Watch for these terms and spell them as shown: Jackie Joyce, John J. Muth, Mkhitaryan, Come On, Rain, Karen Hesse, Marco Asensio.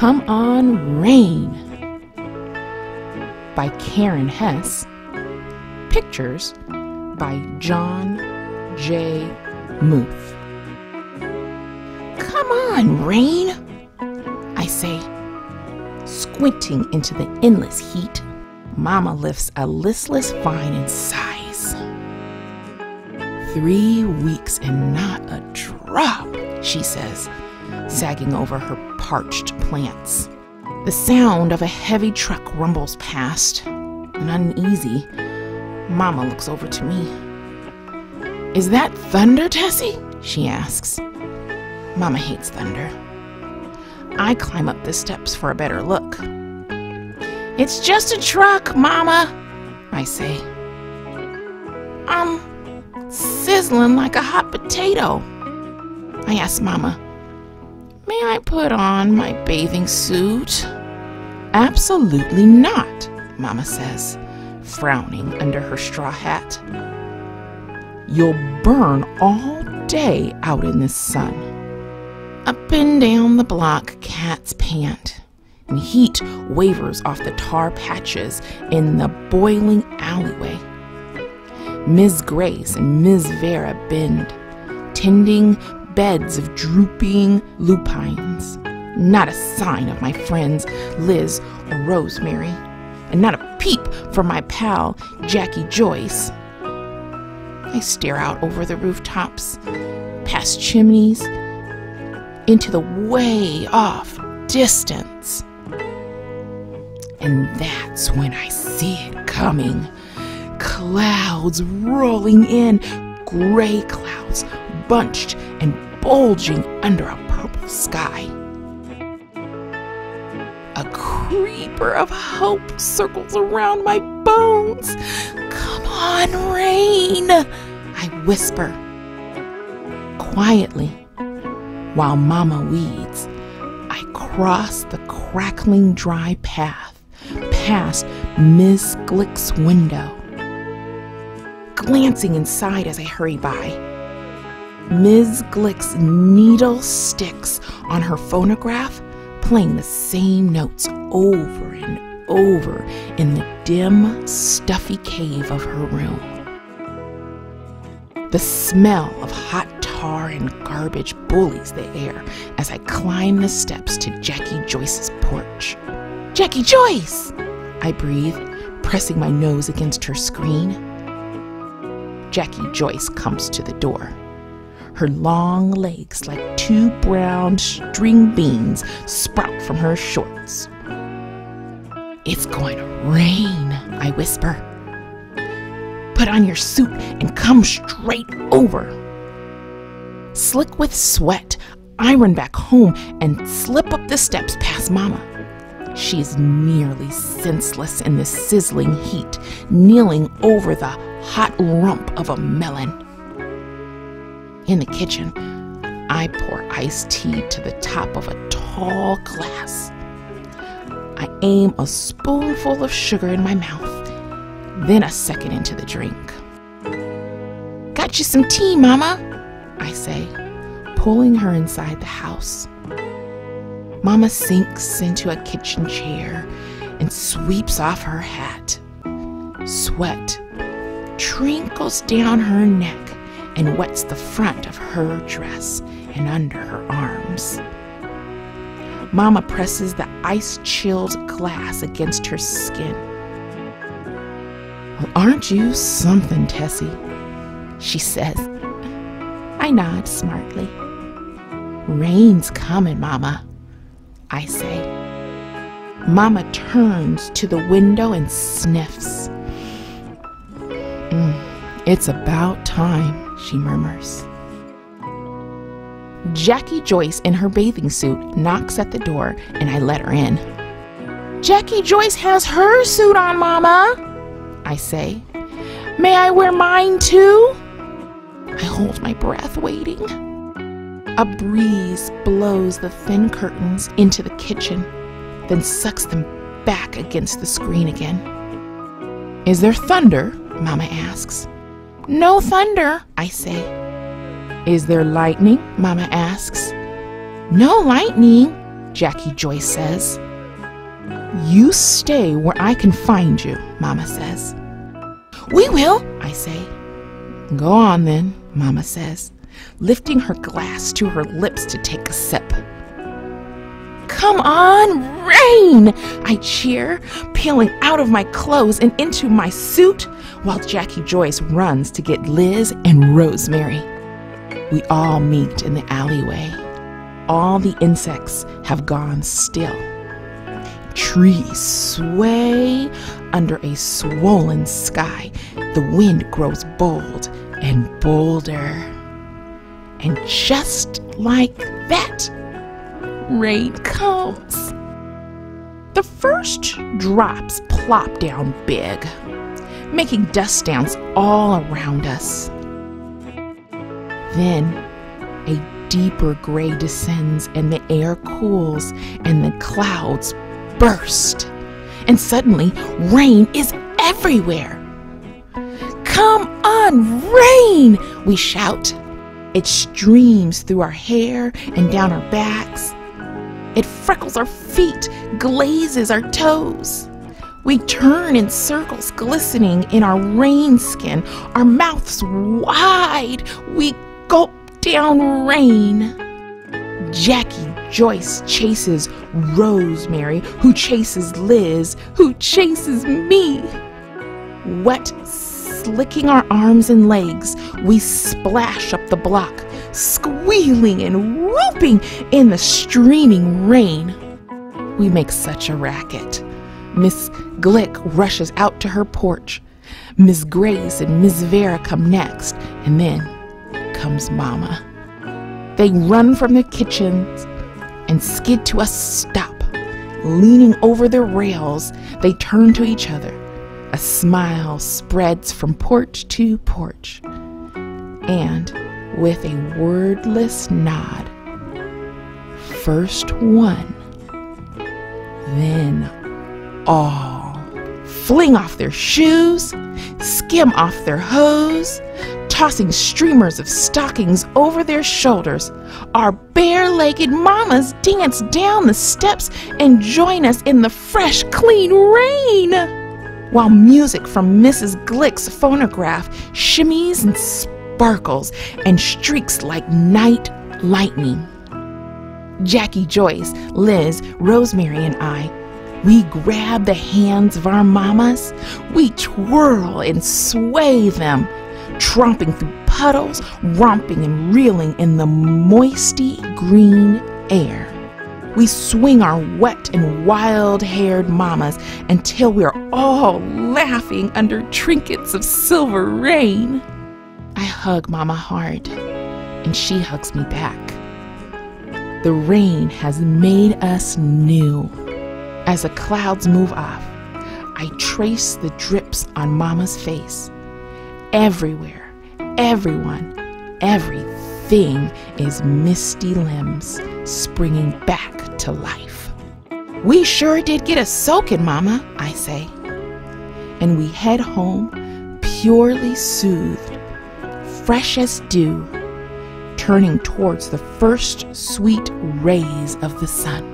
Come On, Rain by Karen Hesse. Pictures by John J. Muth. Come on, rain, I say, squinting into the endless heat. Mama lifts a listless vine and sighs. 3 weeks and not a drop, she says, sagging over her parched plants. The sound of a heavy truck rumbles past, and uneasy, Mama looks over to me. Is that thunder, Tessie? She asks. Mama hates thunder. I climb up the steps for a better look. It's just a truck, Mama, I say. I'm sizzling like a hot potato. I ask Mama, may I put on my bathing suit? Absolutely not, Mama says, frowning under her straw hat. You'll burn all day out in the sun. Up and down the block, cats pant, and heat wavers off the tar patches in the boiling alleyway. Ms. Grace and Ms. Vera bend, tending beds of drooping lupines. Not a sign of my friends Liz or Rosemary, and not a peep from my pal Jackie Joyce. I stare out over the rooftops, past chimneys, into the way off distance. And that's when I see it coming. Clouds rolling in, gray clouds, bunched and bulging under a purple sky. A creeper of hope circles around my bones. Come on, rain, I whisper. Quietly, while Mama weeds, I cross the crackling dry path past Miss Glick's window. Glancing inside as I hurry by, Ms. Glick's needle sticks on her phonograph, playing the same notes over and over in the dim, stuffy cave of her room. The smell of hot tar and garbage bullies the air as I climb the steps to Jackie Joyce's porch. Jackie Joyce, I breathe, pressing my nose against her screen. Jackie Joyce comes to the door, her long legs like two brown string beans sprout from her shorts. It's going to rain, I whisper. Put on your suit and come straight over. Slick with sweat, I run back home and slip up the steps past Mama. She is nearly senseless in the sizzling heat, kneeling over the hot rump of a melon. In the kitchen, I pour iced tea to the top of a tall glass. I aim a spoonful of sugar in my mouth, then a second into the drink. Got you some tea, Mama, I say, pulling her inside the house. Mama sinks into a kitchen chair and sweeps off her hat. Sweat trickles down her neck and wets the front of her dress and under her arms. Mama presses the ice-chilled glass against her skin. Well, aren't you something, Tessie? She says. I nod smartly. Rain's coming, Mama, I say. Mama turns to the window and sniffs. It's about time, she murmurs. Jackie Joyce in her bathing suit knocks at the door and I let her in. Jackie Joyce has her suit on, Mama, I say. May I wear mine too? I hold my breath waiting. A breeze blows the thin curtains into the kitchen, then sucks them back against the screen again. Is there thunder? Mama asks. No thunder, I say. Is there lightning? Mama asks. No lightning, Jackie Joyce says. You stay where I can find you, Mama says. We will, I say. Go on then, Mama says, lifting her glass to her lips to take a sip. Come on, Rain, I cheer, peeling out of my clothes and into my suit, while Jackie Joyce runs to get Liz and Rosemary. We all meet in the alleyway. All the insects have gone still. Trees sway under a swollen sky. The wind grows bold and bolder. And just like that, rain comes. The first drops plop down big, making dust downs all around us. Then a deeper gray descends and the air cools and the clouds burst. And suddenly, rain is everywhere. Come on, rain, we shout. It streams through our hair and down our backs. It freckles our feet, glazes our toes. We turn in circles, glistening in our rain skin, our mouths wide. We gulp down rain. Jackie Joyce chases Rosemary, who chases Liz, who chases me. Wet, slicking our arms and legs, we splash up the block, squealing and whooping in the streaming rain. We make such a racket. Miss Glick rushes out to her porch. Miss Grace and Miss Vera come next, and then comes Mama. They run from their kitchens and skid to a stop. Leaning over their rails, they turn to each other. A smile spreads from porch to porch. And with a wordless nod, first one, then all fling off their shoes, skim off their hose, tossing streamers of stockings over their shoulders. Our bare-legged mamas dance down the steps and join us in the fresh, clean rain, while music from Mrs. Glick's phonograph shimmies and sparkles and streaks like night lightning. Jackie Joyce, Liz, Rosemary, and I, we grab the hands of our mamas. We twirl and sway them, tromping through puddles, romping and reeling in the moisty green air. We swing our wet and wild-haired mamas until we are all laughing under trinkets of silver rain. I hug Mama hard, and she hugs me back. The rain has made us new. As the clouds move off, I trace the drips on Mama's face. Everywhere, everyone, everything is misty limbs springing back to life. We sure did get a soaking, Mama, I say. And we head home, purely soothed, fresh as dew, turning towards the first sweet rays of the sun.